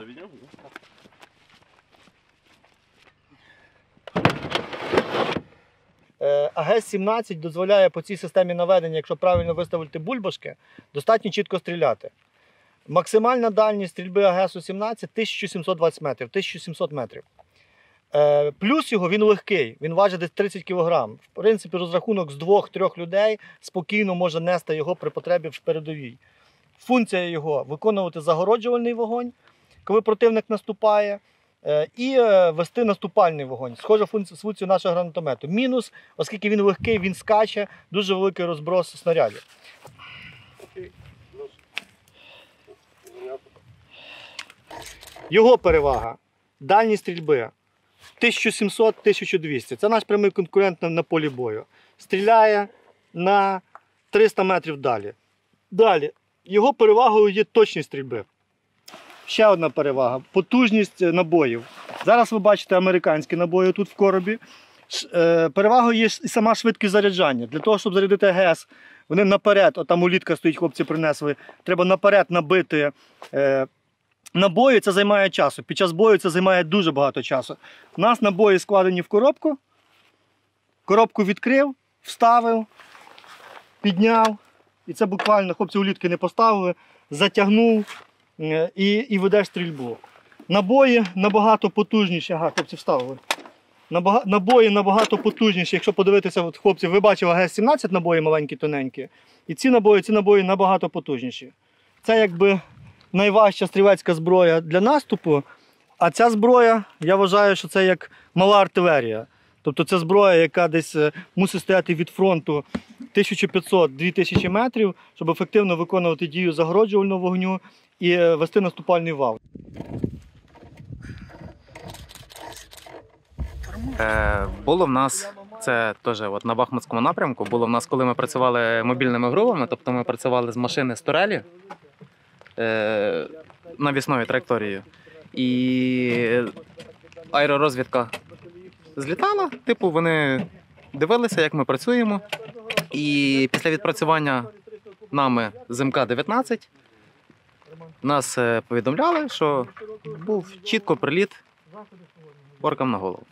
Доведем? АГС-17 дозволяє по цій системі наведення, якщо правильно виставити бульбашки, достатньо чітко стріляти. Максимальна дальність стрільби АГС-17 1720 метрів, 1700 метрів. Плюс його, він легкий, він важить десь 30 кг. В принципі, розрахунок з 2-3 людей спокійно може нести його при потребі в передовій. Функція його – виконувати загороджувальний вогонь, коли противник наступає, і вести наступальний вогонь. Схожа функція нашого гранатомету. Мінус, оскільки він легкий, він скаче, дуже великий розброс снарядів. Його перевага – дальність стрільби 1700-1200. Це наш прямий конкурент на полі бою. Стріляє на 300 метрів далі. Далі. Його перевагою є точність стрільби. Ще одна перевага – потужність набоїв. Зараз ви бачите американські набої тут в коробі. Перевагою є і сама швидкість заряджання. Для того, щоб зарядити АГС, вони наперед, там улітка стоїть, хлопці принесли, треба наперед набити набої, це займає часу. Під час бою це займає дуже багато часу. У нас набої складені в коробку. Коробку відкрив, вставив, підняв. І це буквально, хлопці улітки не поставили, затягнув. І ведеш стрільбу. Набої набагато потужніші. Ага, хлопці вставили. Набої набагато потужніші. Якщо подивитися, от, хлопці, ви бачили АГС-17 набої маленькі, тоненькі. І ці набої набагато потужніші. Це якби найважча стрілецька зброя для наступу. А ця зброя, я вважаю, що це як мала артилерія. Тобто це зброя, яка десь мусить стояти від фронту 1500-2000 метрів, щоб ефективно виконувати дію загороджувального вогню і вести наступальний вал. Було в нас, це теж от на Бахмутському напрямку, було в нас, коли ми працювали мобільними групами, тобто ми працювали з машини з турелі навісною траєкторією. І аеророзвідка злітала, типу вони дивилися, як ми працюємо. І після відпрацювання нами з Mk 19 нас повідомляли, що був чітко приліт оркам на голову.